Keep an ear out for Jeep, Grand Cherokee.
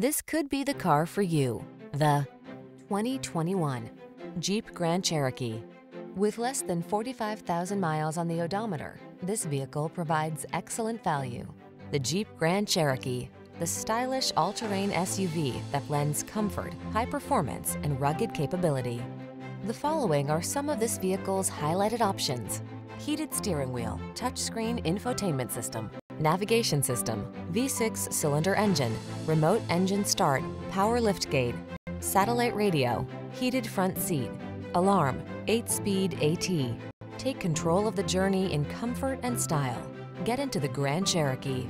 This could be the car for you. The 2021 Jeep Grand Cherokee. With less than 45,000 miles on the odometer, this vehicle provides excellent value. The Jeep Grand Cherokee, the stylish all-terrain SUV that blends comfort, high performance, and rugged capability. The following are some of this vehicle's highlighted options: heated steering wheel, touchscreen infotainment system, navigation system, V6 cylinder engine, remote engine start, power liftgate, satellite radio, heated front seat, alarm, 8-speed AT. Take control of the journey in comfort and style. Get into the Grand Cherokee.